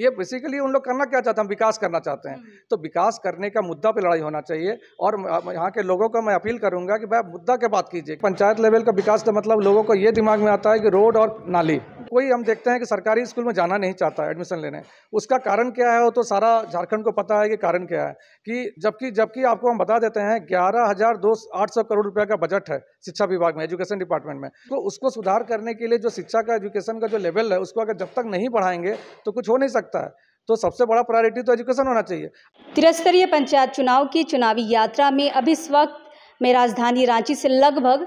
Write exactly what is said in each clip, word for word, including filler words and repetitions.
ये बेसिकली उन लोग करना क्या चाहते हैं, विकास करना चाहते हैं, तो विकास करने का मुद्दा पे लड़ाई होना चाहिए। और यहाँ के लोगों को मैं अपील करूँगा कि भाई मुद्दा के बात कीजिए। पंचायत लेवल का विकास का मतलब लोगों को ये दिमाग में आता है कि रोड और नाली। कोई हम देखते हैं कि सरकारी स्कूल में जाना नहीं चाहता है एडमिशन लेने, उसका कारण क्या है वो तो सारा झारखंड को पता है कि कारण क्या है। कि जबकि जबकि आपको हम बता देते हैं ग्यारह हज़ार दो आठ सौ करोड़ रुपये का बजट है शिक्षा विभाग में, एजुकेशन डिपार्टमेंट में, तो उसको सुधार करने के लिए जो शिक्षा का एजुकेशन का जो लेवल है उसको अगर जब तक नहीं बढ़ाएंगे तो कुछ हो नहीं सकता है। तो सबसे बड़ा प्रायोरिटी तो एजुकेशन होना चाहिए। त्रिस्तरीय पंचायत चुनाव की चुनावी यात्रा में अब इस वक्त मैं राजधानी रांची से लगभग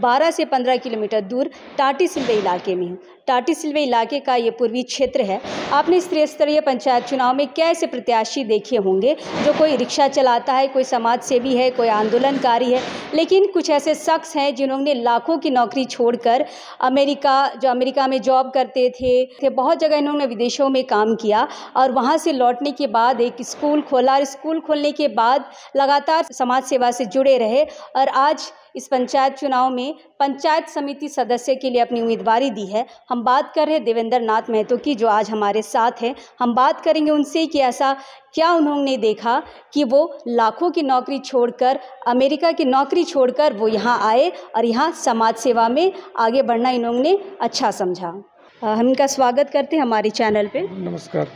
बारह से पंद्रह किलोमीटर दूर टाटी सिल्वे इलाके में हूँ। टाटी सिल्वे इलाके का ये पूर्वी क्षेत्र है। आपने इस त्रिस्तरीय पंचायत चुनाव में कैसे प्रत्याशी देखे होंगे जो कोई रिक्शा चलाता है, कोई समाज सेवी है, कोई आंदोलनकारी है, लेकिन कुछ ऐसे शख्स हैं जिन्होंने लाखों की नौकरी छोड़कर अमेरिका जो अमेरिका में जॉब करते थे, थे बहुत जगह इन्होंने विदेशों में काम किया और वहाँ से लौटने के बाद एक स्कूल खोला और स्कूल खोलने के बाद लगातार समाज सेवा से जुड़े रहे और आज इस पंचायत चुनाव में पंचायत समिति सदस्य के लिए अपनी उम्मीदवारी दी है। हम बात कर रहे हैं देवेंद्र नाथ महतो की जो आज हमारे साथ हैं। हम बात करेंगे उनसे कि ऐसा क्या उन्होंने देखा कि वो लाखों की नौकरी छोड़कर, अमेरिका की नौकरी छोड़कर वो यहाँ आए और यहाँ समाज सेवा में आगे बढ़ना इन्होंने अच्छा समझा। हम इनका स्वागत करते हैं हमारे चैनल पे। नमस्कार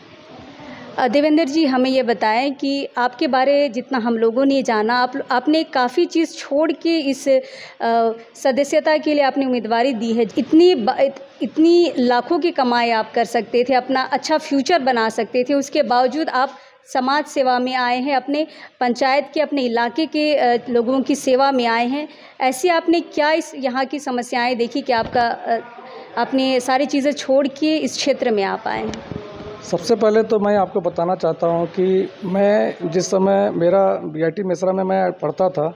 देवेंद्र जी, हमें ये बताएं कि आपके बारे जितना हम लोगों ने जाना, आप आपने काफ़ी चीज़ छोड़ के इस सदस्यता के लिए आपने उम्मीदवारी दी है। इतनी इतनी लाखों की कमाई आप कर सकते थे, अपना अच्छा फ्यूचर बना सकते थे, उसके बावजूद आप समाज सेवा में आए हैं, अपने पंचायत के अपने इलाके के लोगों की सेवा में आए हैं। ऐसे आपने क्या इस यहाँ की समस्याएँ देखी कि आपका आपने सारी चीज़ें छोड़ के इस क्षेत्र में आप आए हैं? सबसे पहले तो मैं आपको बताना चाहता हूं कि मैं जिस समय मेरा बीआईटी मेसरा में मैं पढ़ता था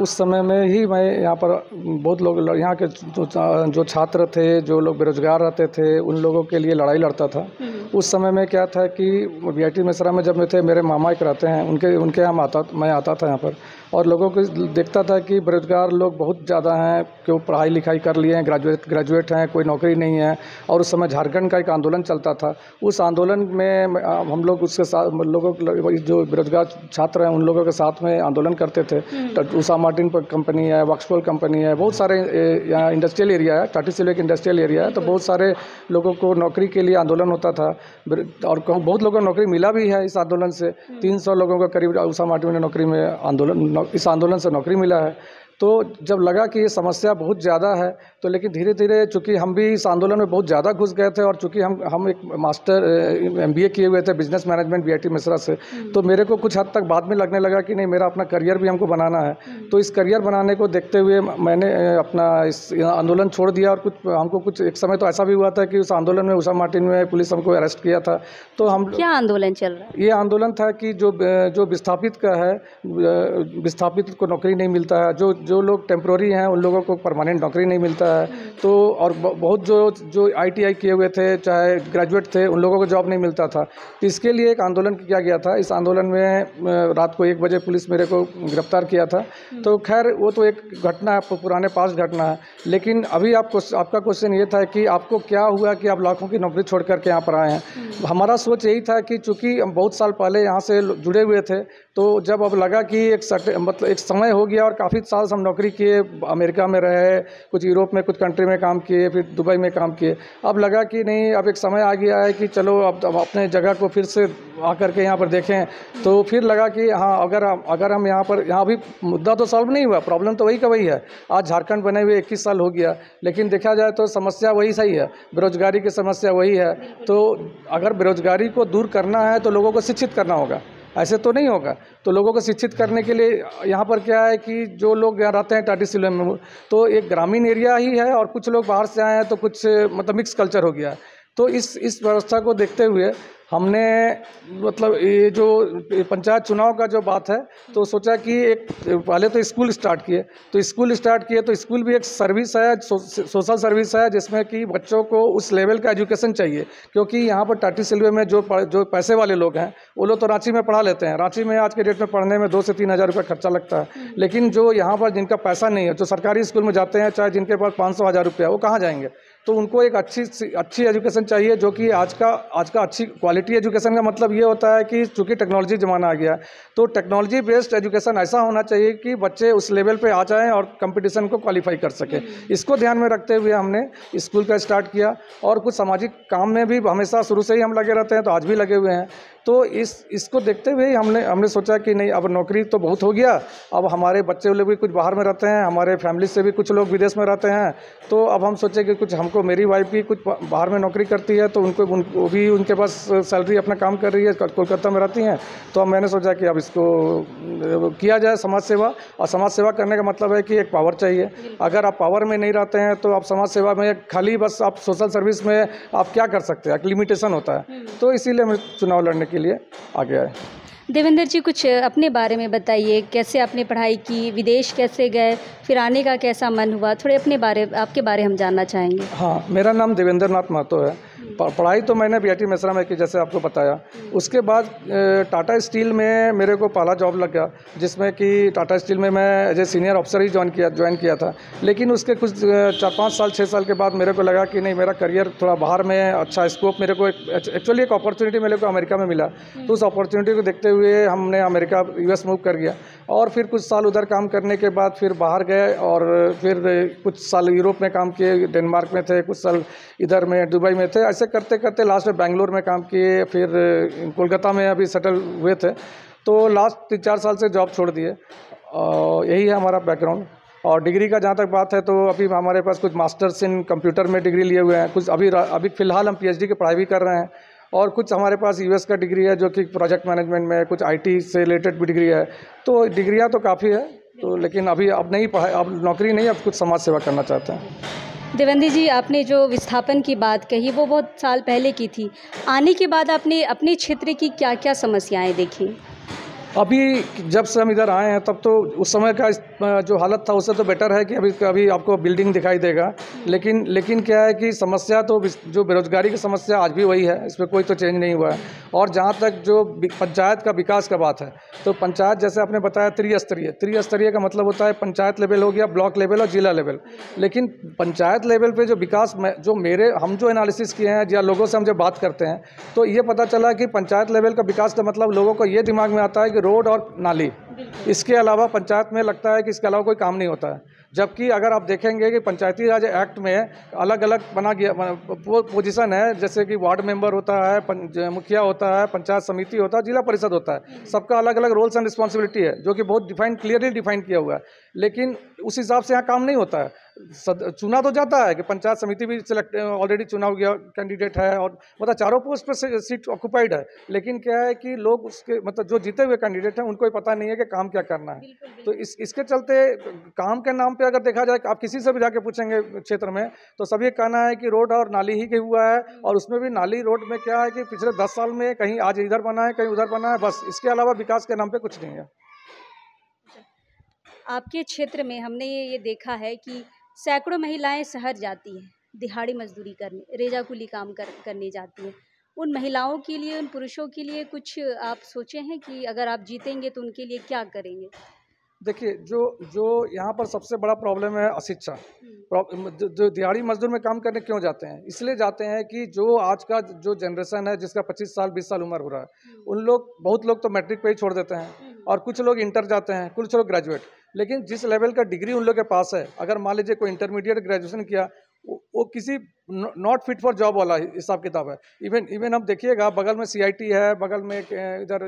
उस समय में ही मैं यहां पर बहुत लोग यहां के जो छात्र थे, जो लोग बेरोजगार रहते थे, उन लोगों के लिए लड़ाई लड़ता था। उस समय में क्या था कि बीआईटी मेसरा में जब मैं थे, मेरे मामा एक रहते हैं, उनके उनके यहाँ आता मैं आता था यहाँ पर और लोगों को देखता था कि बेरोजगार लोग बहुत ज़्यादा हैं, क्यों पढ़ाई लिखाई कर लिए हैं, ग्रेजुएट ग्रेजुएट हैं, कोई नौकरी नहीं है। और उस समय झारखंड का एक आंदोलन चलता था, उस आंदोलन में हम लोग उसके साथ लोगों जो बेरोजगार छात्र हैं उन लोगों के साथ में आंदोलन करते थे। उषा मार्टिन कंपनी है, वॉक्सफोल कंपनी है, बहुत सारे यहाँ इंडस्ट्रियल एरिया है, टाटी सिल्वे का इंडस्ट्रियल एरिया है, तो बहुत सारे लोगों को नौकरी के लिए आंदोलन होता था और बहुत लोगों को नौकरी मिला भी है इस आंदोलन से। तीन सौ लोगों को करीब उषा मार्टिन नौकरी में आंदोलन इस आंदोलन से नौकरी मिला है। तो जब लगा कि ये समस्या बहुत ज़्यादा है तो लेकिन धीरे धीरे चूँकि हम भी इस आंदोलन में बहुत ज़्यादा घुस गए थे और चूँकि हम हम एक मास्टर एमबीए किए हुए थे बिजनेस मैनेजमेंट बीआईटी मिश्रा से, तो मेरे को कुछ हद तक बाद में लगने लगा कि नहीं, मेरा अपना करियर भी हमको बनाना है। तो इस करियर बनाने को देखते हुए मैंने अपना इस आंदोलन छोड़ दिया और कुछ हमको कुछ एक समय तो ऐसा भी हुआ था कि उस आंदोलन में उषा मार्टिन में पुलिस हमको अरेस्ट किया था। तो हम क्या आंदोलन चल रहा है? ये आंदोलन था कि जो जो विस्थापित का है, विस्थापित को नौकरी नहीं मिलता है, जो जो लोग टेम्प्रोरी हैं उन लोगों को परमानेंट नौकरी नहीं मिलता है। तो और बहुत जो जो आईटीआई किए हुए थे, चाहे ग्रेजुएट थे, उन लोगों को जॉब नहीं मिलता था। तो इसके लिए एक आंदोलन किया गया था। इस आंदोलन में रात को एक बजे पुलिस मेरे को गिरफ्तार किया था। तो खैर वो तो एक घटना है, पुराने पास घटना है। लेकिन अभी आप आपका क्वेश्चन ये था कि आपको क्या हुआ कि आप लाखों की नौकरी छोड़ करके यहाँ पर आए हैं। हमारा सोच यही था कि चूँकि हम बहुत साल पहले यहाँ से जुड़े हुए थे, तो जब अब लगा कि एक मतलब एक समय हो गया और काफ़ी साल हम नौकरी किए, अमेरिका में रहे, कुछ यूरोप में, कुछ कंट्री में काम किए, फिर दुबई में काम किए, अब लगा कि नहीं, अब एक समय आ गया है कि चलो अब अब अपने जगह को फिर से आकर के यहाँ पर देखें। तो फिर लगा कि हाँ, अगर अगर हम यहाँ पर यहाँ भी मुद्दा तो सॉल्व नहीं हुआ, प्रॉब्लम तो वही का वही है। आज झारखंड बने हुए इक्कीस साल हो गया, लेकिन देखा जाए तो समस्या वही सही है, बेरोजगारी की समस्या वही है। तो अगर बेरोजगारी को दूर करना है तो लोगों को शिक्षित करना होगा, ऐसे तो नहीं होगा। तो लोगों को शिक्षित करने के लिए यहाँ पर क्या है कि जो लोग यहाँ रहते हैं टाटी सिल्वे में, तो एक ग्रामीण एरिया ही है और कुछ लोग बाहर से आए हैं, तो कुछ मतलब मिक्स कल्चर हो गया। तो इस इस व्यवस्था को देखते हुए हमने मतलब ये जो पंचायत चुनाव का जो बात है, तो सोचा कि एक पहले तो स्कूल स्टार्ट किए तो स्कूल स्टार्ट किए तो स्कूल भी एक सर्विस है, सो, सोशल सर्विस है, जिसमें कि बच्चों को उस लेवल का एजुकेशन चाहिए। क्योंकि यहाँ पर टाटी सिल्वे में जो जो पैसे वाले लोग हैं वो लोग तो रांची में पढ़ा लेते हैं। रांची में आज के डेट में पढ़ने में दो से तीन हज़ार रुपये खर्चा लगता है, लेकिन जो यहाँ पर जिनका पैसा नहीं है, जो सरकारी स्कूल में जाते हैं, चाहे जिनके पास पाँच सौ हज़ार रुपया, वो कहाँ जाएंगे? तो उनको एक अच्छी अच्छी एजुकेशन चाहिए जो कि आज का आज का अच्छी क्वालिटी एजुकेशन का मतलब ये होता है कि चूँकि टेक्नोलॉजी ज़माना आ गया तो टेक्नोलॉजी बेस्ड एजुकेशन ऐसा होना चाहिए कि बच्चे उस लेवल पे आ जाएं और कंपटीशन को क्वालिफाई कर सकें। इसको ध्यान में रखते हुए हमने स्कूल का स्टार्ट किया और कुछ सामाजिक काम में भी हमेशा शुरू से ही हम लगे रहते हैं तो आज भी लगे हुए हैं। तो इस इसको देखते हुए हमने हमने सोचा कि नहीं, अब नौकरी तो बहुत हो गया, अब हमारे बच्चे लोग भी कुछ बाहर में रहते हैं, हमारे फैमिली से भी कुछ लोग विदेश में रहते हैं, तो अब हम सोचे कि कुछ हमको, मेरी वाइफ भी कुछ बाहर में नौकरी करती है तो उनको उन, वो भी उनके पास सैलरी अपना काम कर रही है, कोलकाता में रहती हैं। तो अब मैंने सोचा कि अब इसको किया जाए समाज सेवा, और समाज सेवा करने का मतलब है कि एक पावर चाहिए। अगर आप पावर में नहीं रहते हैं तो आप समाज सेवा में खाली बस आप सोशल सर्विस में आप क्या कर सकते हैं, लिमिटेशन होता है। तो इसीलिए मैं चुनाव लड़ने के लिए आ गया है। देवेंद्र जी, कुछ अपने बारे में बताइए, कैसे आपने पढ़ाई की, विदेश कैसे गए, फिर आने का कैसा मन हुआ, थोड़े अपने बारे आपके बारे हम जानना चाहेंगे। हाँ, मेरा नाम देवेंद्र नाथ महतो है। पढ़ाई तो मैंने बीआईटी मेसरा में की, जैसे आपको बताया। उसके बाद टाटा स्टील में मेरे को पहला जॉब लग गया, जिसमें कि टाटा स्टील में मैं एज ए सीनियर ऑफिसर ही ज्वाइन किया ज्वाइन किया था। लेकिन उसके कुछ चार पाँच साल छः साल के बाद मेरे को लगा कि नहीं, मेरा करियर थोड़ा बाहर में अच्छा स्कोप, मेरे को एक्चुअली एक अपॉर्चुनिटी मेरे को अमेरिका में मिला। तो उस अपॉर्चुनिटी को देखते हुए हमने अमेरिका यूएस मूव कर गया और फिर कुछ साल उधर काम करने के बाद फिर बाहर गए और फिर कुछ साल यूरोप में काम किए, डेनमार्क में थे, कुछ साल इधर में दुबई में थे। ऐसे करते करते लास्ट में बेंगलोर में काम किए, फिर कोलकाता में अभी सेटल हुए थे। तो लास्ट तीन चार साल से जॉब छोड़ दिए, और यही है हमारा बैकग्राउंड। और डिग्री का जहाँ तक बात है तो अभी हमारे पास कुछ मास्टर्स इन कंप्यूटर में डिग्री लिए हुए हैं, कुछ अभी अभी फ़िलहाल हम पीएचडी की पढ़ाई भी कर रहे हैं, और कुछ हमारे पास यूएस का डिग्री है जो कि प्रोजेक्ट मैनेजमेंट में, कुछ आईटी से रिलेटेड भी डिग्री है। तो डिग्रियाँ तो काफ़ी है, तो लेकिन अभी अब नहीं पढ़ाई, अब नौकरी नहीं, अब कुछ समाज सेवा करना चाहते हैं। देवेंद्र जी, आपने जो विस्थापन की बात कही वो बहुत साल पहले की थी, आने के बाद आपने अपने क्षेत्र की क्या क्या समस्याएं देखी? अभी जब से हम इधर आए हैं तब तो उस समय का जो हालत था उससे तो बेटर है कि अभी अभी आपको बिल्डिंग दिखाई देगा, लेकिन लेकिन क्या है कि समस्या तो जो बेरोजगारी की समस्या आज भी वही है, इसमें कोई तो चेंज नहीं हुआ है। और जहाँ तक जो पंचायत का विकास का बात है तो पंचायत जैसे आपने बताया त्रिस्तरीय, त्रिस्तरीय का मतलब होता है पंचायत लेवल हो गया, ब्लॉक लेवल और जिला लेवल। लेकिन पंचायत लेवल पर जो विकास जो मेरे हम जो एनालिसिस किए हैं या लोगों से हम जब बात करते हैं तो ये पता चला कि पंचायत लेवल का विकास का मतलब लोगों को ये दिमाग में आता है रोड और नाली, इसके अलावा पंचायत में लगता है कि इसके अलावा कोई काम नहीं होता है। जबकि अगर आप देखेंगे कि पंचायती राज एक्ट में अलग अलग बना गया वो पोजीशन है, जैसे कि वार्ड मेंबर होता है, मुखिया होता है, पंचायत समिति होता है, जिला परिषद होता है, सबका अलग अलग रोल्स एंड रिस्पॉन्सिबिलिटी है जो कि बहुत डिफाइन क्लियरली डिफाइन किया हुआ है। लेकिन उस हिसाब से यहाँ काम नहीं होता है। चुना तो जाता है कि पंचायत समिति भी सिलेक्ट ऑलरेडी चुना हो गया कैंडिडेट है और मतलब चारों पोस्ट पर सीट ऑक्यूपाइड है, लेकिन क्या है कि लोग उसके मतलब जो जीते हुए कैंडिडेट हैं उनको ही पता नहीं है कि काम क्या करना है। बिल्कुल, बिल्कुल। तो इस इसके चलते काम के नाम पे अगर देखा जाए, आप किसी से भी जाके पूछेंगे क्षेत्र में तो सभी कहना है कि रोड और नाली ही के हुआ है, और उसमें भी नाली रोड में क्या है कि पिछले दस साल में कहीं आज इधर बना है, कहीं उधर बना है, बस इसके अलावा विकास के नाम पर कुछ नहीं है। आपके क्षेत्र में हमने ये देखा है कि सैकड़ों महिलाएं शहर जाती हैं दिहाड़ी मजदूरी करने, रेजा कुली काम कर, करने जाती हैं। उन महिलाओं के लिए, उन पुरुषों के लिए कुछ आप सोचे हैं कि अगर आप जीतेंगे तो उनके लिए क्या करेंगे? देखिए, जो जो यहाँ पर सबसे बड़ा प्रॉब्लम है अशिक्षा। जो दिहाड़ी मजदूर में काम करने क्यों जाते हैं? इसलिए जाते हैं कि जो आज का जो जनरेशन है जिसका पच्चीस साल बीस साल उम्र हो रहा है, उन लोग बहुत लोग तो मैट्रिक पर ही छोड़ देते हैं और कुछ लोग इंटर जाते हैं, कुछ लोग ग्रेजुएट। लेकिन जिस लेवल का डिग्री उन लोग के पास है, अगर मान लीजिए कोई इंटरमीडिएट ग्रेजुएशन किया, वो, वो किसी नॉट फिट फॉर जॉब वाला हिसाब किताब है। इवन इवन हम देखिएगा बगल में सीआईटी है, बगल में इधर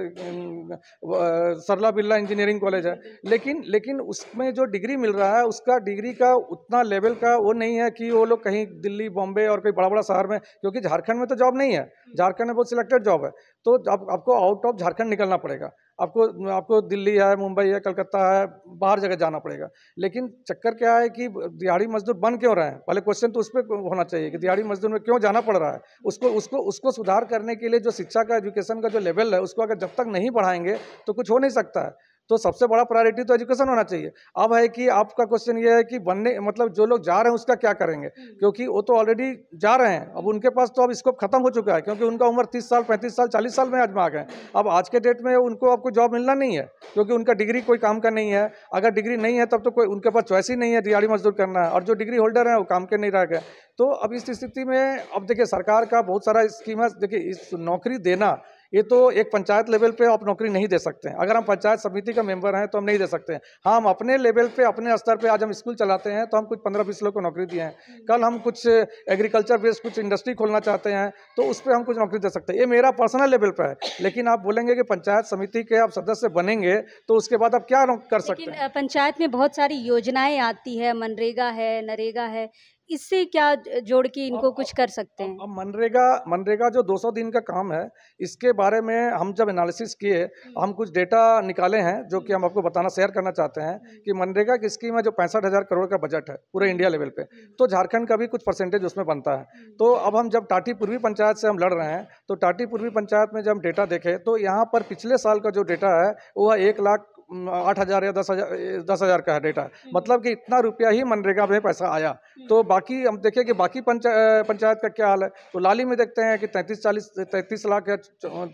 सरला बिरला इंजीनियरिंग कॉलेज है, लेकिन लेकिन उसमें जो डिग्री मिल रहा है उसका डिग्री का उतना लेवल का वो नहीं है कि वो लोग कहीं दिल्ली बॉम्बे और कोई बड़ा बड़ा शहर में, क्योंकि झारखंड में तो जॉब नहीं है, झारखंड में बहुत सिलेक्टेड जॉब है। तो आप, आपको आउट ऑफ झारखंड निकलना पड़ेगा, आपको आपको दिल्ली है, मुंबई है, कलकत्ता है, बाहर जगह जाना पड़ेगा। लेकिन चक्कर क्या है कि दिहाड़ी मजदूर बन क्यों रहे हैं? पहले क्वेश्चन तो उस पर होना चाहिए कि दिहाड़ी मजदूर में क्यों जाना पड़ रहा है। उसको उसको उसको सुधार करने के लिए जो शिक्षा का एजुकेशन का जो लेवल है उसको अगर जब तक नहीं बढ़ाएंगे तो कुछ हो नहीं सकता है। तो सबसे बड़ा प्रायोरिटी तो एजुकेशन होना चाहिए। अब है कि आपका क्वेश्चन ये है कि बनने मतलब जो लोग जा रहे हैं उसका क्या करेंगे, क्योंकि वो तो ऑलरेडी जा रहे हैं, अब उनके पास तो अब स्कोप खत्म हो चुका है, क्योंकि उनका उम्र तीस साल पैंतीस साल चालीस साल में आज में आ गए। अब आज के डेट में उनको आपको जॉब मिलना नहीं है, क्योंकि उनका डिग्री कोई काम का नहीं है। अगर डिग्री नहीं है तब तो कोई उनके पास चॉइस ही नहीं है दिहाड़ी मजदूर करना है, और जो डिग्री होल्डर है वो काम के नहीं रह गए। तो अब इस स्थिति में अब देखिए सरकार का बहुत सारा स्कीम है। देखिए इस नौकरी देना ये तो एक पंचायत लेवल पे आप नौकरी नहीं दे सकते हैं, अगर हम पंचायत समिति का मेंबर हैं तो हम नहीं दे सकते हैं। हाँ, हम अपने लेवल पे अपने स्तर पे आज हम स्कूल चलाते हैं तो हम कुछ पंद्रह बीस लोग को नौकरी दिए हैं। कल हम कुछ एग्रीकल्चर बेस्ड कुछ इंडस्ट्री खोलना चाहते हैं तो उस पर हम कुछ नौकरी दे सकते हैं। ये मेरा पर्सनल लेवल पर है, लेकिन आप बोलेंगे कि पंचायत समिति के आप सदस्य बनेंगे तो उसके बाद आप क्या कर सकते हैं। पंचायत में बहुत सारी योजनाएँ आती है, मनरेगा है, नरेगा है, इससे क्या जोड़ के इनको अब, कुछ कर सकते हैं। अब मनरेगा मनरेगा जो दो सौ दिन का काम है, इसके बारे में हम जब एनालिसिस किए, हम कुछ डेटा निकाले हैं जो कि हम आपको बताना शेयर करना चाहते हैं कि मनरेगा की स्कीम है जो पैंसठ हज़ार करोड़ का बजट है पूरे इंडिया लेवल पे, तो झारखंड का भी कुछ परसेंटेज उसमें बनता है। तो अब हम जब टाटी पूर्वी पंचायत से हम लड़ रहे हैं तो टाटी पूर्वी पंचायत में जब हम डेटा देखें तो यहाँ पर पिछले साल का जो डेटा है वह एक लाख आठ हज़ार या दस हज़ार दस हज़ार का है डेटा, मतलब कि इतना रुपया ही मनरेगा में पैसा आया। तो बाकी हम देखें कि बाकी पंचायत पंचायत का क्या हाल है, तो लाली में देखते हैं कि तैंतीस चालीस तैंतीस लाख या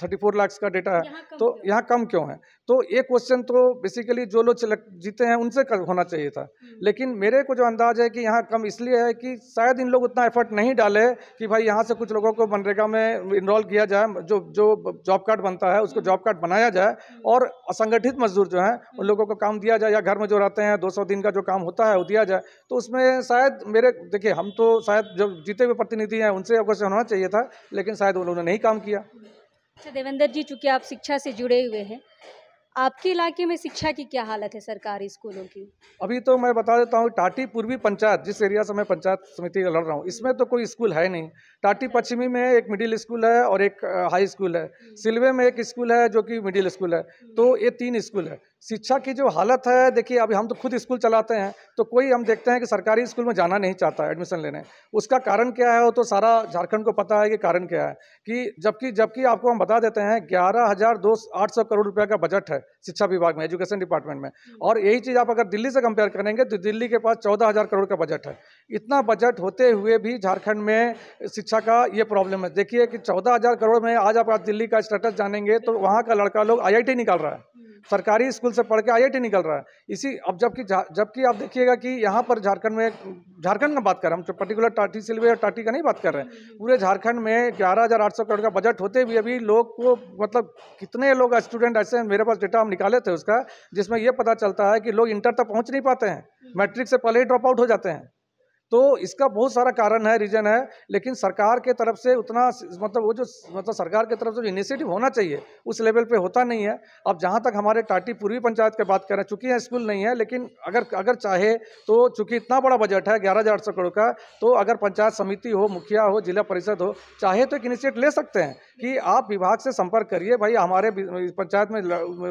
थर्टी फोर लाख का डेटा है, तो यहाँ कम क्यों है। तो ये क्वेश्चन तो बेसिकली जो लोग जीते हैं उनसे होना चाहिए था, लेकिन मेरे को जो अंदाज है कि यहाँ कम इसलिए है कि शायद इन लोग उतना एफर्ट नहीं डाले कि भाई यहाँ से कुछ लोगों को मनरेगा में इनरोल किया जाए, जो जो जॉब कार्ड बनता है उसको जॉब कार्ड बनाया जाए और असंगठित मजदूर जो हैं उन लोगों को काम दिया जाए, या घर में जो रहते हैं दो सौ दिन का जो काम होता है वो दिया जाए। तो उसमें शायद मेरे देखिए हम तो शायद जब जीते हुए प्रतिनिधि हैं उनसे अवश्य होना चाहिए था, लेकिन शायद उन्होंने नहीं काम किया। अच्छा देवेंद्र जी, चूँकि आप शिक्षा से जुड़े हुए हैं, आपके इलाके में शिक्षा की क्या हालत है सरकारी स्कूलों की। अभी तो मैं बता देता हूँ, टाटी पूर्वी पंचायत जिस एरिया से मैं पंचायत समिति लड़ रहा हूँ इसमें तो कोई स्कूल है नहीं। टाटी पश्चिमी में एक मिडिल स्कूल है और एक हाई स्कूल है, सिलवे में एक स्कूल है जो कि मिडिल स्कूल है, तो ये तीन स्कूल है। शिक्षा की जो हालत है देखिए, अभी हम तो खुद स्कूल चलाते हैं तो कोई हम देखते हैं कि सरकारी स्कूल में जाना नहीं चाहता एडमिशन लेने, उसका कारण क्या है वो तो सारा झारखंड को पता है कि कारण क्या है। कि जबकि जबकि आपको हम बता देते हैं ग्यारह हज़ार दो आठ सौ करोड़ रुपये का बजट है शिक्षा विभाग में, एजुकेशन डिपार्टमेंट में, और यही चीज़ आप अगर दिल्ली से कंपेयर करेंगे तो दिल्ली के पास चौदह हज़ार करोड़ का बजट है। इतना बजट होते हुए भी झारखंड में शिक्षा का ये प्रॉब्लम है। देखिए कि चौदह हज़ार करोड़ में आज आप दिल्ली का स्टेटस जानेंगे तो वहाँ का लड़का लोग आई आई टी निकाल रहा है, सरकारी स्कूल से पढ़ के आई आई टी निकल रहा है। इसी अब जबकि जबकि आप देखिएगा कि यहाँ पर झारखंड में झारखंड का बात कर रहे हैं हम, पर्टिकुलर टाटी सिलवे और टाटी का नहीं बात कर रहे हैं, पूरे झारखंड में ग्यारह हज़ार आठ सौ करोड़ का बजट होते हुए अभी लोग को मतलब कितने लोग स्टूडेंट ऐसे हैं, मेरे पास डेटा हम निकाले थे उसका, जिसमें यह पता चलता है कि लोग इंटर तक पहुँच नहीं पाते हैं, मैट्रिक से पहले ही ड्रॉप आउट हो जाते हैं। तो इसका बहुत सारा कारण है, रीज़न है, लेकिन सरकार के तरफ से उतना मतलब वो जो मतलब सरकार के तरफ से जो इनिशिएटिव होना चाहिए उस लेवल पे होता नहीं है। अब जहाँ तक हमारे टाटी पूर्वी पंचायत की बात करें, चूँकि यहाँ स्कूल नहीं है, लेकिन अगर अगर चाहे तो चूँकि इतना बड़ा बजट है ग्यारह हज़ार आठ सौ करोड़ का, तो अगर पंचायत समिति हो, मुखिया हो, जिला परिषद हो, चाहे तो एक इनिशिएटिव ले सकते हैं कि आप विभाग से संपर्क करिए, भाई हमारे पंचायत में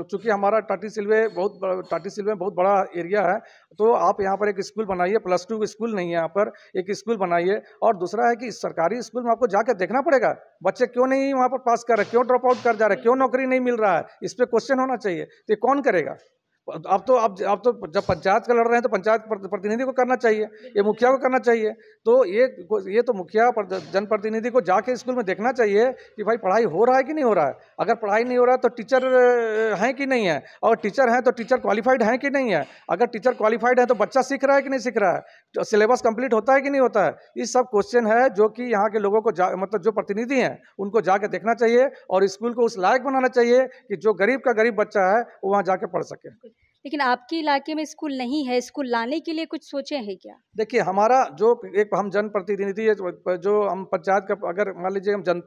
चूँकि हमारा टाटी सिलवे बहुत टाटी सिलवे बहुत बड़ा एरिया है, तो आप यहाँ पर एक स्कूल बनाइए, प्लस टू स्कूल नहीं है पर एक स्कूल बनाइए। और दूसरा है कि सरकारी स्कूल में आपको जाकर देखना पड़ेगा बच्चे क्यों नहीं वहां पर पास कर रहे, क्यों ड्रॉप आउट कर जा रहे, क्यों नौकरी नहीं मिल रहा है, इस पे क्वेश्चन होना चाहिए। तो कौन करेगा? आप तो आप, आप तो जब पंचायत का लड़ रहे हैं तो पंचायत प्रतिनिधि को करना चाहिए, ये मुखिया को करना चाहिए। तो ये ये तो मुखिया जनप्रतिनिधि को जाके स्कूल में देखना चाहिए कि भाई पढ़ाई हो रहा है कि नहीं हो रहा है। अगर पढ़ाई नहीं हो रहा है तो टीचर हैं कि नहीं है, और टीचर हैं तो टीचर क्वालिफाइड हैं कि नहीं है। अगर टीचर क्वालिफाइड है तो बच्चा सीख रहा है कि नहीं सीख रहा है, सिलेबस कंप्लीट होता है कि नहीं होता है। ये सब क्वेश्चन है जो कि यहाँ के लोगों को मतलब जो प्रतिनिधि हैं उनको जाके देखना चाहिए और स्कूल को उस लायक बनाना चाहिए कि जो गरीब का गरीब बच्चा है वो वहाँ जाके पढ़ सके। लेकिन आपके इलाके में स्कूल नहीं है, स्कूल लाने के लिए कुछ सोचे हैं क्या? देखिए हमारा जो एक हम जनप्रतिनिधि जो हम पंचायत का अगर मान लीजिए हम जन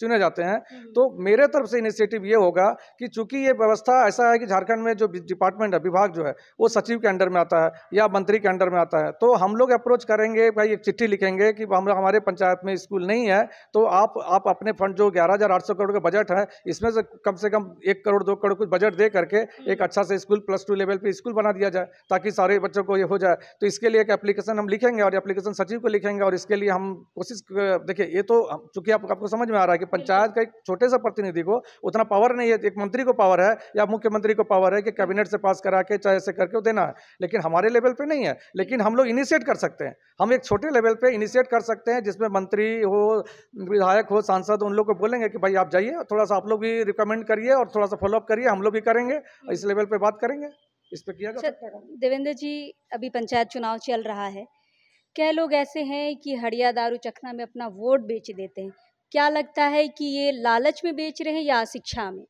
चुने जाते हैं तो मेरे तरफ से इनिशिएटिव ये होगा कि चूंकि ये व्यवस्था ऐसा है कि झारखंड में जो डिपार्टमेंट है, विभाग जो है वो सचिव के अंडर में आता है या मंत्री के अंडर में आता है, तो हम लोग अप्रोच करेंगे, भाई एक चिट्ठी लिखेंगे कि हम हमारे पंचायत में स्कूल नहीं है तो आप आप अपने फंड जो ग्यारह हज़ार आठ सौ करोड़ का बजट है इसमें से कम से कम एक करोड़ दो करोड़ कुछ बजट दे करके एक अच्छा सा स्कूल प्लस टू लेवल पे स्कूल बना दिया जाए ताकि सारे बच्चों को ये हो जाए। तो इसके लिए एक एप्लीकेशन हम लिखेंगे और एप्लीकेशन सचिव को लिखेंगे और इसके लिए हम कोशिश देखिए ये तो चूँकि आप, आपको समझ में आ रहा है कि पंचायत का एक छोटे सा प्रतिनिधि को उतना पावर नहीं है, एक मंत्री को पावर है या मुख्यमंत्री को पावर है कि कैबिनेट से पास करा के चाहे ऐसे करके देना है, लेकिन हमारे लेवल पे नहीं है। लेकिन हम लोग इनिशिएट कर सकते हैं, हम एक छोटे लेवल पे इनिशिएट कर सकते हैं जिसमें मंत्री हो, विधायक हो, सांसद, उन लोग को बोलेंगे कि भाई आप जाइए, थोड़ा सा आप लोग भी रिकमेंड करिए और थोड़ा सा फॉलोअप करिए, हम लोग भी करेंगे, इस लेवल पर बात करेंगे, इस पर किया जा सकता है। देवेंद्र जी, अभी पंचायत चुनाव चल रहा है, क्या लोग ऐसे हैं कि हड़िया, दारू, चखना में अपना वोट बेच देते हैं? क्या लगता है कि ये लालच में बेच रहे हैं या अशिक्षा में?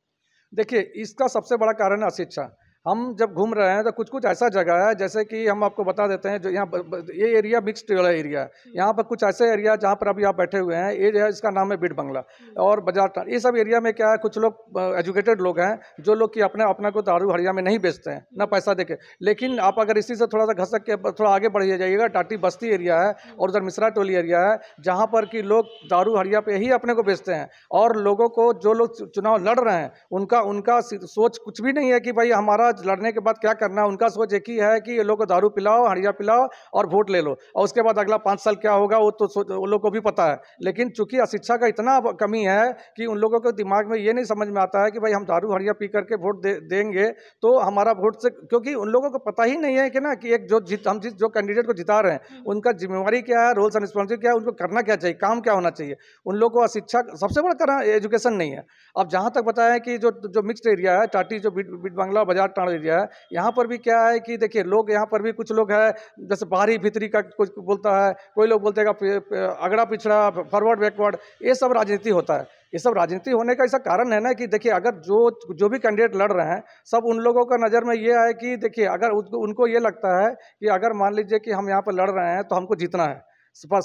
देखिए, इसका सबसे बड़ा कारण है अशिक्षा। हम जब घूम रहे हैं तो कुछ कुछ ऐसा जगह है, जैसे कि हम आपको बता देते हैं, जो यहाँ ये एरिया मिक्स्ड वाला एरिया है, यहाँ पर कुछ ऐसे एरिया जहाँ पर अभी आप बैठे हुए हैं, ये जो है इसका नाम है बीट बंगला और बाजार, ये सब एरिया में क्या है, कुछ लोग एजुकेटेड लोग हैं जो लोग कि अपने अपना को दारू हड़िया में नहीं बेचते हैं ना पैसा देके। लेकिन आप अगर इसी से थोड़ा सा घसक के थोड़ा आगे बढ़ जाइएगा, टाटी बस्ती एरिया है और उधर मिश्रा टोली एरिया है, जहाँ पर कि लोग दारू हड़िया पे ही अपने को बेचते हैं और लोगों को, जो लोग चुनाव लड़ रहे हैं, उनका उनका सोच कुछ भी नहीं है कि भाई हमारा लड़ने के बाद क्या करना है। उनका सोच एक ही है कि ये लोग को दारू पिलाओ, हड़िया पिलाओ और वोट ले लो, और उसके बाद अगला पाँच साल क्या होगा वो तो उन लोग को भी पता है। लेकिन चूंकि अशिक्षा का इतना कमी है कि उन लोगों के दिमाग में ये नहीं समझ में आता है कि भाई हम दारू हड़िया पी करके वोट दे, देंगे तो हमारा वोट से, क्योंकि उन लोगों को पता ही नहीं है कि ना कि एक जो जित हम जिस जो कैंडिडेट को जिता रहे हैं उनका जिम्मेवारी क्या है, रोल्स एंड रिस्पॉन्सिबिलिटी क्या है, उनको करना क्या चाहिए, काम क्या होना चाहिए। उन लोगों को अशिक्षा सबसे बड़ा कारण एजुकेशन नहीं है। अब जहाँ तक बताया कि जो जो मिक्स्ड एरिया है, टाटी, जो बीट बंगला, बाजार एरिया है, यहाँ पर भी क्या है कि देखिए लोग, यहाँ पर भी कुछ लोग है जैसे बाहरी भीतरी का कुछ बोलता है, कोई लोग बोलते हैं अगड़ा पिछड़ा, फॉरवर्ड बैकवर्ड, ये सब राजनीति होता है। ये सब राजनीति होने का ऐसा कारण है ना कि देखिए अगर जो जो भी कैंडिडेट लड़ रहे हैं, सब उन लोगों का नज़र में ये है कि देखिए अगर उनको ये लगता है कि अगर मान लीजिए कि हम यहाँ पर लड़ रहे हैं तो हमको जीतना है,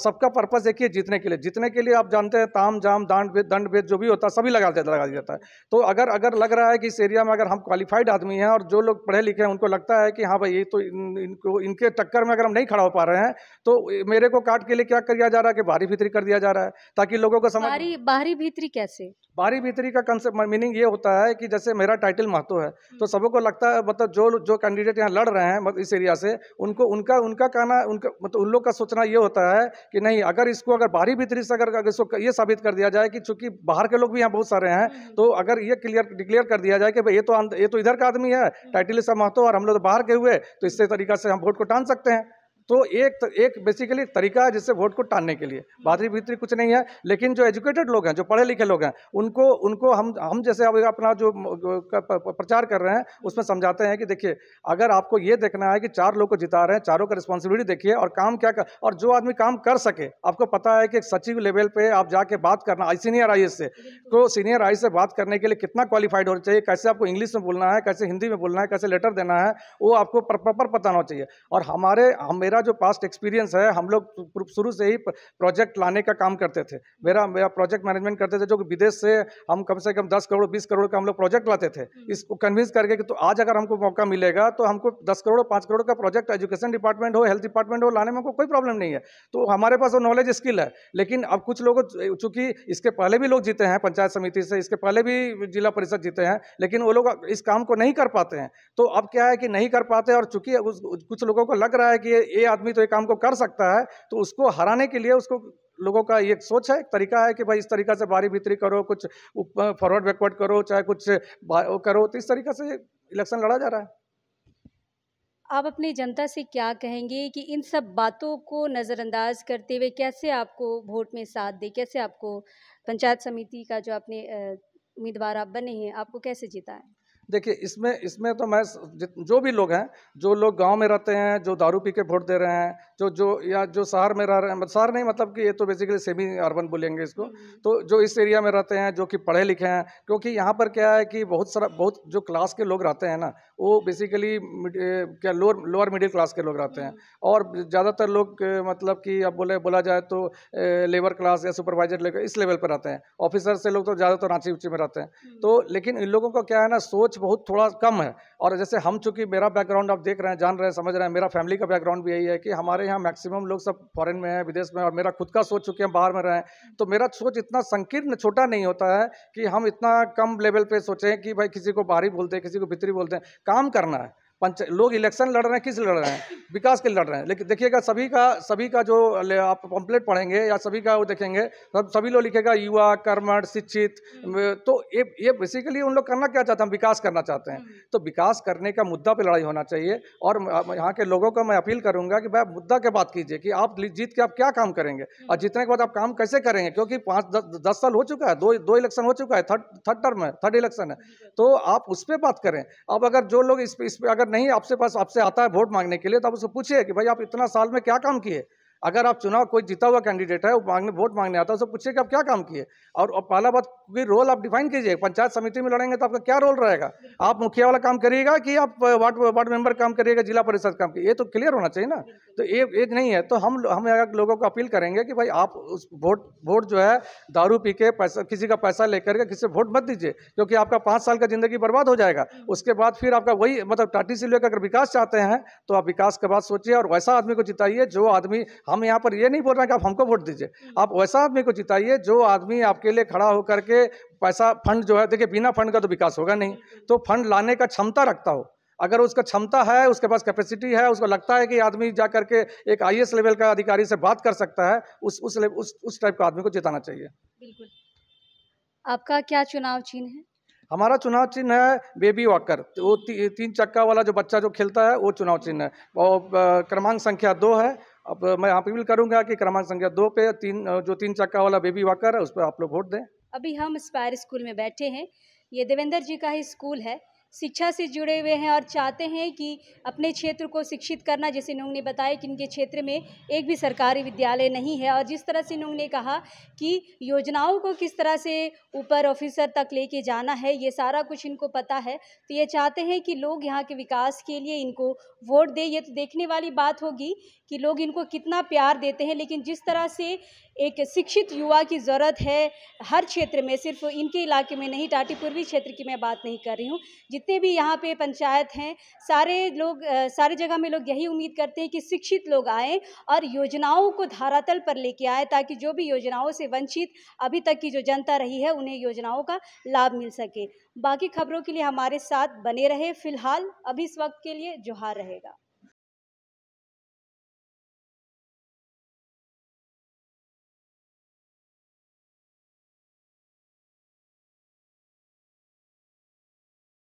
सबका पर्पस देखिए जीतने के लिए, जीतने के लिए आप जानते हैं ताम जाम दांड भेद दंड भेद जो भी होता है सभी लगा दिया लगा दिया जाता है। तो अगर अगर लग रहा है कि इस एरिया में अगर हम क्वालिफाइड आदमी हैं और जो लोग पढ़े लिखे हैं उनको लगता है कि हाँ भाई ये तो इन, इनको इनके टक्कर में अगर हम नहीं खड़ा हो पा रहे हैं तो मेरे को काट के लिए क्या किया जा रहा है कि बाहरी भीतरी कर दिया जा रहा है, ताकि लोगों को समझ। बाहरी भीतरी कैसे? बाहरी भीतरी का कंसेप्ट मीनिंग ये होता है कि जैसे मेरा टाइटल महतो है तो सबों को लगता है, मतलब जो जो कैंडिडेट यहाँ लड़ रहे हैं इस एरिया से, उनको उनका उनका कहना, उनका मतलब उन लोग का सोचना ये होता है कि नहीं अगर इसको अगर बाहरी भीतरी से अगर, अगर इसको ये साबित कर दिया जाए कि चूंकि बाहर के लोग भी यहाँ बहुत सारे हैं, तो अगर ये क्लियर डिक्लेयर कर दिया जाए कि भाई ये तो ये तो इधर का आदमी है, टाइटल इसका महतो और हम लोग तो बाहर के हुए, तो इससे तरीका से हम वोट को टान सकते हैं। तो एक एक बेसिकली तरीका है जिससे वोट को टालने के लिए, बाहरी भीतरी कुछ नहीं है। लेकिन जो एजुकेटेड लोग हैं, जो पढ़े लिखे लोग हैं, उनको उनको हम हम जैसे अब अपना जो प्रचार कर रहे हैं उसमें समझाते हैं कि देखिए अगर आपको ये देखना है कि चार लोग को जिता रहे हैं, चारों का रिस्पॉन्सिबिलिटी देखिए और काम क्या कर, और जो आदमी काम कर सके, आपको पता है कि सचिव लेवल पर आप जाके बात करना सीनियर आई ए एस से, तो सीनियर आई ए एस से बात करने के लिए कितना क्वालिफाइड होना चाहिए, कैसे आपको इंग्लिश में बोलना है, कैसे हिंदी में बोलना है, कैसे लेटर देना है, वो आपको प्रॉपर पता होना चाहिए। और हमारे मेरा जो पास्ट एक्सपीरियंस है, हम लोग शुरू से ही प्रोजेक्ट लाने का काम करते थे, मेरा मेरा प्रोजेक्ट मैनेजमेंट करते थे, जो विदेश से हम कम से कम दस करोड़ बीस करोड़ का हम लोग प्रोजेक्ट लाते थे, इसको कन्विंस करके कि तो आज अगर हमको मौका मिलेगा तो हमको दस करोड़ पाँच करोड़ का प्रोजेक्ट एजुकेशन डिपार्टमेंट हो, हेल्थ डिपार्टमेंट हो, लाने में हमको कोई प्रॉब्लम नहीं है। तो हमारे पास वो नॉलेज स्किल है। लेकिन अब कुछ लोग, चूंकि इसके पहले भी लोग जीते हैं पंचायत समिति से, इसके पहले भी जिला परिषद जीते हैं, लेकिन वो लोग इस काम को नहीं कर पाते हैं। तो अब क्या है कि नहीं कर पाते, और चूंकि कुछ लोगों को लग रहा है कि ये आदमी तो ये काम को कर सकता है, तो उसको हराने के लिए उसको लोगों का ये सोच है, एक तरीका है कि भाई इस तरीका से बारी भीतरी करो, कुछ फॉरवर्ड बैकवर्ड करो, चाहे कुछ करो, तो इस तरीका से इलेक्शन लड़ा जा रहा है। आप अपनी जनता से क्या कहेंगे कि इन सब बातों को नज़रअंदाज करते हुए कैसे आपको वोट में साथ दे, कैसे आपको पंचायत समिति का जो आपने उम्मीदवार आप बने हैं आपको कैसे जीता है? देखिए इसमें इसमें तो मैं जो भी लोग हैं, जो लोग गांव में रहते हैं, जो दारू पी के वोट दे रहे हैं, जो जो या जो शहर में रह रहे हैं, शहर नहीं मतलब कि ये तो बेसिकली सेमी अर्बन बोलेंगे इसको, तो जो इस एरिया में रहते हैं, जो कि पढ़े लिखे हैं, क्योंकि यहाँ पर क्या है कि बहुत सारा बहुत जो क्लास के लोग रहते हैं ना, वो बेसिकली क्या लोअर लोअर मिडिल क्लास के लोग रहते हैं, और ज़्यादातर लोग मतलब कि अब बोले बोला जाए तो लेबर क्लास या सुपरवाइजर लेकर इस लेवल पर रहते हैं, ऑफिसर से लोग तो ज़्यादातर रांची उची में रहते हैं। तो लेकिन इन लोगों को क्या है ना, सोच बहुत थोड़ा कम है। और जैसे हम चूंकि मेरा बैकग्राउंड आप देख रहे हैं, जान रहे हैं, समझ रहे हैं, मेरा फैमिली का बैकग्राउंड भी यही है कि हमारे यहाँ मैक्सिमम लोग सब फॉरेन में है, विदेश में, और मेरा खुद का सोच चूंकि हम बाहर में रहें, तो मेरा सोच इतना संकीर्ण छोटा नहीं होता है कि हम इतना कम लेवल पे सोचें कि भाई किसी को बाहरी बोलते हैं, किसी को भीतरी बोलते हैं। काम करना है, पंच लोग इलेक्शन लड़ रहे हैं, किस लड़ रहे हैं, विकास के लड़ रहे हैं। लेकिन देखिएगा सभी का सभी का जो आप पम्पलेट पढ़ेंगे या सभी का वो देखेंगे, सब सभी लोग लिखेगा युवा, कर्मठ, शिक्षित। तो ये ये बेसिकली उन लोग करना क्या चाहते हैं, विकास करना चाहते हैं। तो विकास करने का मुद्दा पे लड़ाई होना चाहिए। और यहाँ के लोगों को मैं अपील करूँगा कि भाई मुद्दा के बात कीजिए कि आप जीत के आप क्या काम करेंगे और जीतने के बाद आप काम कैसे करेंगे, क्योंकि पाँच दस दस साल हो चुका है, दो दो इलेक्शन हो चुका है, थर्ड थर्ड टर्म है, थर्ड इलेक्शन है। तो आप उस पर बात करें। अब अगर जो लोग इस पर अगर नहीं आपसे पास आपसे आता है वोट मांगने के लिए तो आप उसको पूछिए कि भाई आप इतना साल में क्या काम किए। अगर आप चुनाव कोई जीता हुआ कैंडिडेट है वो मांगने वोट मांगने आता है, उससे पूछिए कि आप क्या काम किए। और पहला बात कि रोल आप डिफाइन कीजिए, पंचायत समिति में लड़ेंगे तो आपका क्या रोल रहेगा, आप मुखिया वाला काम करिएगा कि आप वार्ड वार्ड मेंबर काम करिएगा, जिला परिषद काम करिए, ये तो क्लियर होना चाहिए ना। तो ये एक नहीं है। तो हम हम लोगों को अपील करेंगे कि भाई आप उस वोट वोट जो है दारू पी के पैसा किसी का पैसा लेकर के किसी से वोट मत दीजिए, क्योंकि आपका पाँच साल का जिंदगी बर्बाद हो जाएगा। उसके बाद फिर आपका वही मतलब टाटी सिलवे का अगर विकास चाहते हैं तो आप विकास के बाद सोचिए और वैसा आदमी को जिताइए जो आदमी, हम यहाँ पर ये नहीं बोल रहे हैं कि आप हमको वोट दीजिए, आप वैसा आदमी को जिताइए जो आदमी आपके लिए खड़ा होकर के पैसा फंड जो है, देखिए बिना फंड का तो विकास होगा नहीं, तो फंड लाने का क्षमता रखता हो। अगर उसका क्षमता है, उसके पास कैपेसिटी है, उसको लगता है कि आदमी जा करके एक आईएएस लेवल का अधिकारी से बात कर सकता है, उस उस उस, उस टाइप का आदमी को जिताना चाहिए। बिल्कुल। आपका क्या चुनाव चिन्ह है? हमारा चुनाव चिन्ह है बेबी वॉकर, वो ती, तीन चक्का वाला जो बच्चा जो खेलता है वो चुनाव चिन्ह है और क्रमांक संख्या दो है। अब मैं आप अपील करूंगा कि क्रमांक संख्या दो पे तीन जो तीन चक्का वाला बेबी वाकर है उस पर आप लोग वोट दें। अभी हम इंस्पायर स्कूल में बैठे हैं, ये देवेंद्र जी का ही स्कूल है, शिक्षा से जुड़े हुए हैं और चाहते हैं कि अपने क्षेत्र को शिक्षित करना। जैसे नूंग ने बताया कि इनके क्षेत्र में एक भी सरकारी विद्यालय नहीं है और जिस तरह से नूंग ने कहा कि योजनाओं को किस तरह से ऊपर ऑफिसर तक लेके जाना है, ये सारा कुछ इनको पता है। तो ये चाहते हैं कि लोग यहाँ के विकास के लिए इनको वोट दें। ये तो देखने वाली बात होगी कि लोग इनको कितना प्यार देते हैं, लेकिन जिस तरह से एक शिक्षित युवा की ज़रूरत है हर क्षेत्र में, सिर्फ इनके इलाके में नहीं, टाटी पूर्वी क्षेत्र की मैं बात नहीं कर रही हूँ, जितने भी यहाँ पे पंचायत हैं, सारे लोग सारे जगह में लोग यही उम्मीद करते हैं कि शिक्षित लोग आएँ और योजनाओं को धरातल पर लेके आए, ताकि जो भी योजनाओं से वंचित अभी तक की जो जनता रही है उन्हें योजनाओं का लाभ मिल सके। बाकी खबरों के लिए हमारे साथ बने रहे। फिलहाल अभी इस वक्त के लिए जोहार रहेगा।